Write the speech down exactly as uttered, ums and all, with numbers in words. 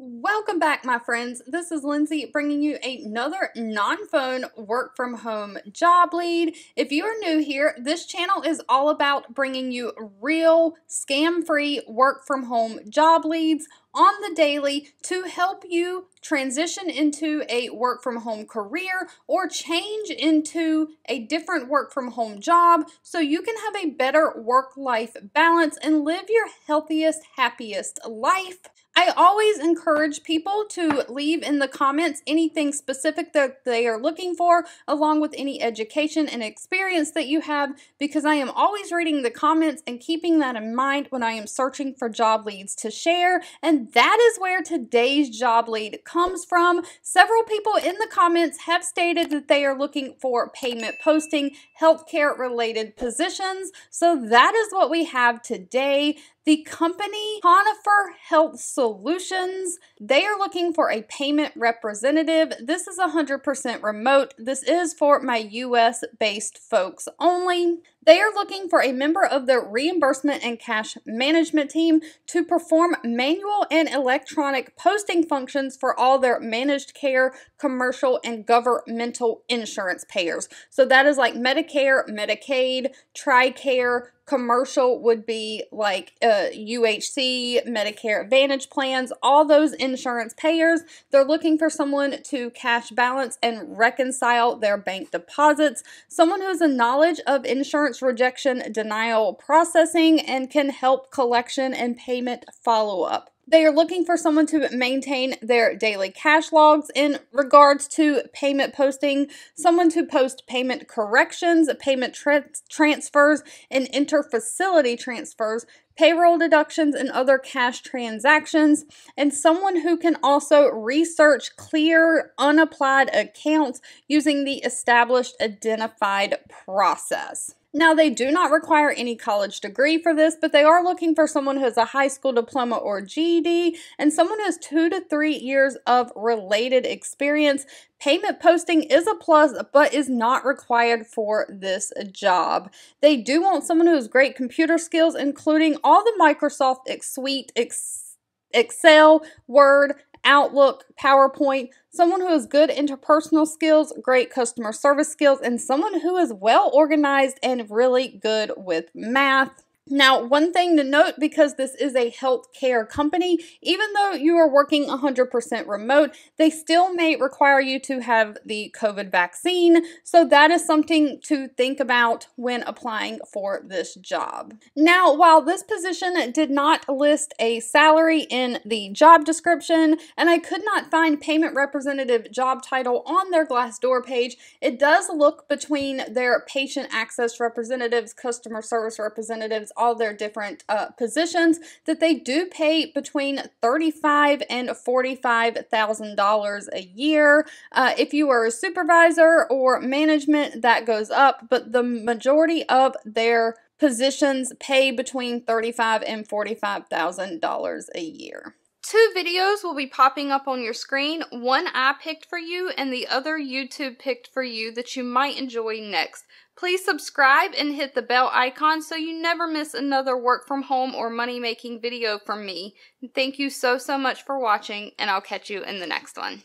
Welcome back, my friends. This is Lindsay bringing you another non-phone work from home job lead. If you are new here, this channel is all about bringing you real scam-free work from home job leads on the daily to help you transition into a work from home career or change into a different work from home job so you can have a better work-life balance and live your healthiest, happiest life. I always encourage people to leave in the comments anything specific that they are looking for, along with any education and experience that you have, because I am always reading the comments and keeping that in mind when I am searching for job leads to share. And that is where today's job lead comes from. Several people in the comments have stated that they are looking for payment posting, healthcare related positions. So that is what we have today. The company Conifer Health Solutions, they are looking for a payment representative. This is one hundred percent remote. This is for my U S-based folks only. They are looking for a member of the reimbursement and cash management team to perform manual and electronic posting functions for all their managed care, commercial, and governmental insurance payers. So that is like Medicare, Medicaid, TRICARE. Commercial would be like uh, U H C, Medicare Advantage plans, all those insurance payers. They're looking for someone to cash balance and reconcile their bank deposits, someone who has a knowledge of insurance rejection, denial processing, and can help collection and payment follow-up. They are looking for someone to maintain their daily cash logs in regards to payment posting, someone to post payment corrections, payment tra transfers, and interfacility transfers, payroll deductions, and other cash transactions, and someone who can also research clear unapplied accounts using the established identified process. Now, they do not require any college degree for this, but they are looking for someone who has a high school diploma or G E D and someone who has two to three years of related experience. Payment posting is a plus, but is not required for this job. They do want someone who has great computer skills, including all the Microsoft Suite, Excel, Word, Outlook, PowerPoint, someone who has good interpersonal skills, great customer service skills, and someone who is well organized and really good with math. Now, one thing to note, because this is a healthcare company, even though you are working one hundred percent remote, they still may require you to have the COVID vaccine. So that is something to think about when applying for this job. Now, while this position did not list a salary in the job description, and I could not find payment representative job title on their Glassdoor page, it does look between their patient access representatives, customer service representatives, all their different uh, positions, that they do pay between thirty-five thousand dollars and forty-five thousand dollars a year. Uh, if you are a supervisor or management, that goes up, but the majority of their positions pay between thirty-five thousand dollars and forty-five thousand dollars a year. Two videos will be popping up on your screen. One I picked for you and the other YouTube picked for you that you might enjoy next. Please subscribe and hit the bell icon so you never miss another work from home or money-making video from me. Thank you so, so much for watching, and I'll catch you in the next one.